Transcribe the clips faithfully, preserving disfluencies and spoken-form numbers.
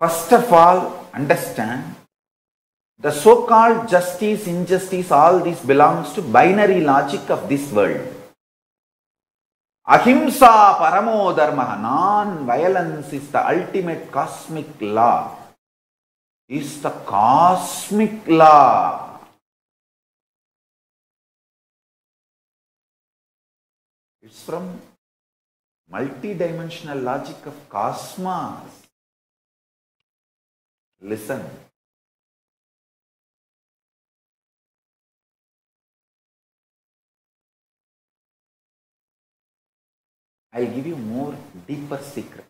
First of all, understand the so-called justice, injustice, all this belongs to binary logic of this world. Ahimsa paramo dharma, non-violence is the ultimate cosmic law. Is the cosmic law. It's from multi-dimensional logic of cosmos. Listen. I'll give you more deeper secret.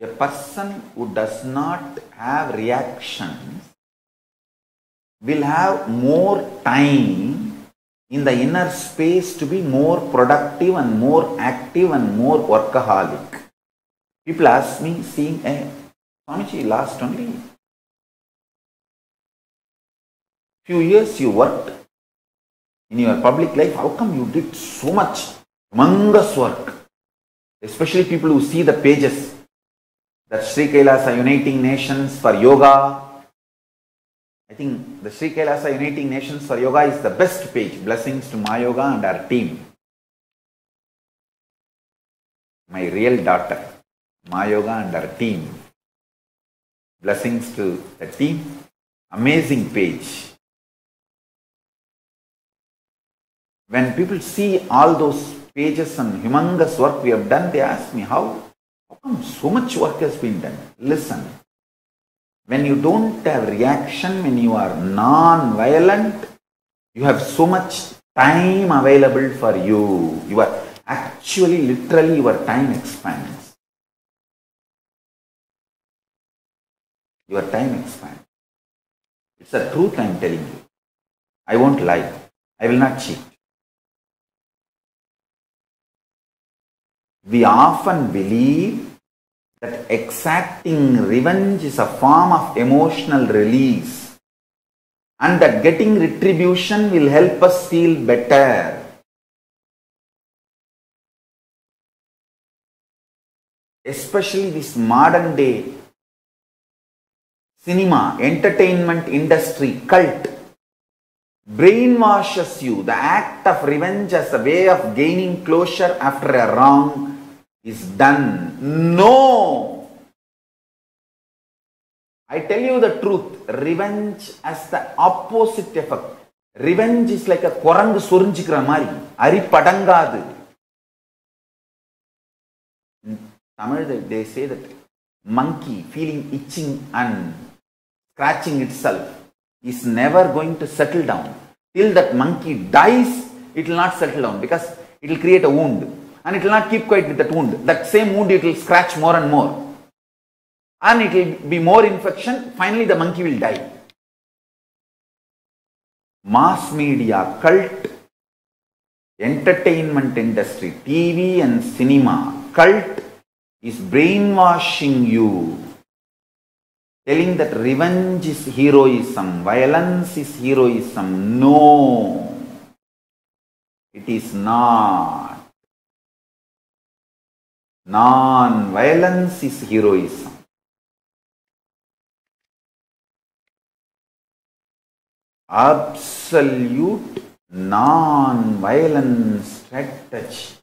A person who does not have reactions will have more time in the inner space to be more productive and more active and more workaholic. People ask me, seeing a Swamiji, last only few years you worked in your public life, how come you did so much humongous work? Especially people who see the pages that Sri Kela Sa United Nations for Yoga. I think the Sri Kela Sa United Nations for Yoga is the best page. Blessings to Ma Yoga and our team. My real daughter, Ma Yoga and our team. Blessings to the team. Amazing page. When people see all those pages and humongous work we have done, they ask me, how, how come so much work has been done? Listen, when you don't have reaction, when you are non-violent, you have so much time available for you. You are actually, literally, your time expands. Your time expands. It's a truth I am telling you. I won't lie. I will not cheat. We often believe that exacting revenge is a form of emotional release and that getting retribution will help us feel better. Especially this modern day cinema, entertainment industry, cult brainwashes you. The act of revenge as a way of gaining closure after a wrong is done. No! I tell you the truth. Revenge has the opposite effect. Revenge is like a korangu sorinjikra mari. Ari padangadu. In Tamil they say that monkey feeling itching and scratching itself is never going to settle down. Till that monkey dies, it will not settle down because it will create a wound and it will not keep quiet with that wound. That same wound, it will scratch more and more and it will be more infection. Finally, the monkey will die. Mass media, cult, entertainment industry, T V and cinema, cult is brainwashing you. Telling that revenge is heroism, violence is heroism. No, it is not. Non-violence is heroism. Absolute non-violence strategy.